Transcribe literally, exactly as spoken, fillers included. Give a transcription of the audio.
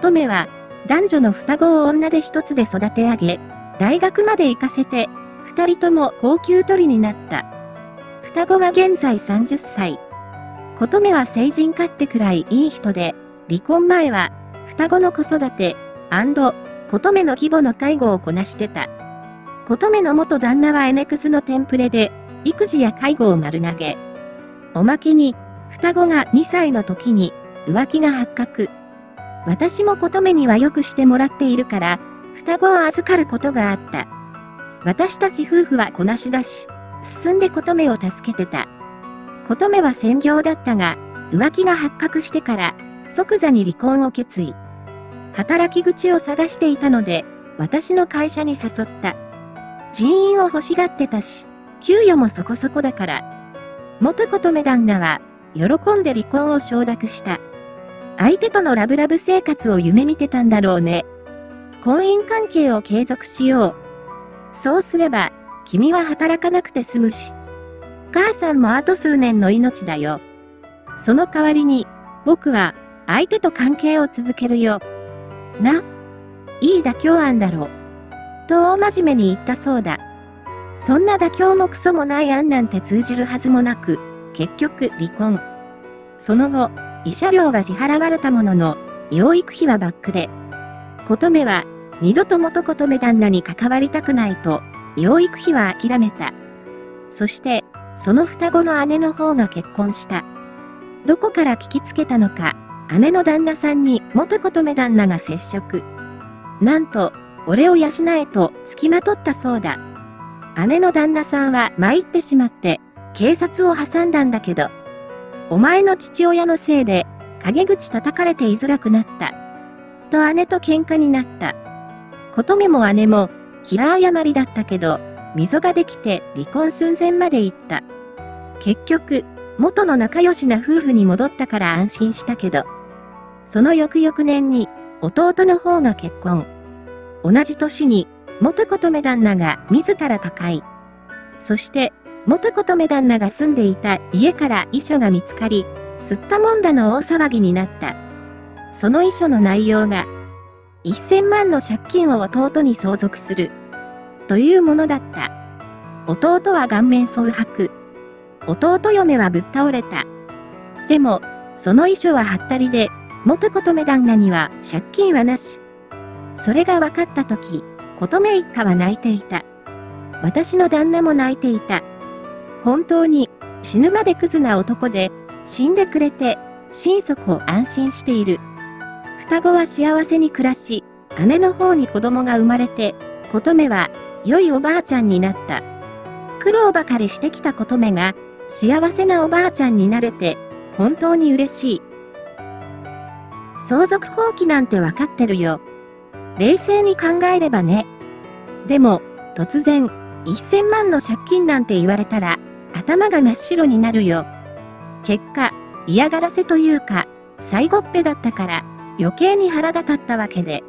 琴芽は、男女の双子を女手一つで育て上げ、大学まで行かせて、二人とも高級鳥になった。双子は現在さんじゅっさい。琴芽は成人かってくらいいい人で、離婚前は、双子の子育て、&琴芽の義母の介護をこなしてた。琴芽の元旦那はエネクスのテンプレで、育児や介護を丸投げ。おまけに、双子がにさいの時に、浮気が発覚。私も琴芽にはよくしてもらっているから、双子を預かることがあった。私たち夫婦は子なしだし、進んで琴芽を助けてた。琴芽は専業だったが、浮気が発覚してから、即座に離婚を決意。働き口を探していたので、私の会社に誘った。人員を欲しがってたし、給与もそこそこだから。元琴芽旦那は、喜んで離婚を承諾した。相手とのラブラブ生活を夢見てたんだろうね。婚姻関係を継続しよう。そうすれば、君は働かなくて済むし。母さんもあと数年の命だよ。その代わりに、僕は、相手と関係を続けるよ。な。いい妥協案だろう。と大真面目に言ったそうだ。そんな妥協もクソもない案なんて通じるはずもなく、結局離婚。その後、慰謝料は支払われたものの、養育費はバックで。琴芽は、二度と元琴芽旦那に関わりたくないと、養育費は諦めた。そして、その双子の姉の方が結婚した。どこから聞きつけたのか、姉の旦那さんに元琴芽旦那が接触。なんと、俺を養えと付きまとったそうだ。姉の旦那さんは参ってしまって、警察を挟んだんだけど、お前の父親のせいで、陰口叩かれて居づらくなった。と姉と喧嘩になった。琴芽も姉も、平誤りだったけど、溝ができて離婚寸前まで行った。結局、元の仲良しな夫婦に戻ったから安心したけど、その翌々年に、弟の方が結婚。同じ年に、元琴芽旦那が自ら他界。そして、元琴芽旦那が住んでいた家から遺書が見つかり、吸ったもんだの大騒ぎになった。その遺書の内容が、せんまんの借金を弟に相続する。というものだった。弟は顔面蒼白。弟嫁はぶっ倒れた。でも、その遺書はハッタリで、元琴芽旦那には借金はなし。それが分かったとき、琴芽一家は泣いていた。私の旦那も泣いていた。本当に死ぬまでクズな男で、死んでくれて、心底を安心している。双子は幸せに暮らし、姉の方に子供が生まれて、琴芽は良いおばあちゃんになった。苦労ばかりしてきた琴芽が、幸せなおばあちゃんになれて、本当に嬉しい。相続放棄なんてわかってるよ。冷静に考えればね。でも、突然、せんまんの借金なんて言われたら、頭が真っ白になるよ。結果、嫌がらせというか、最後っぺだったから、余計に腹が立ったわけで。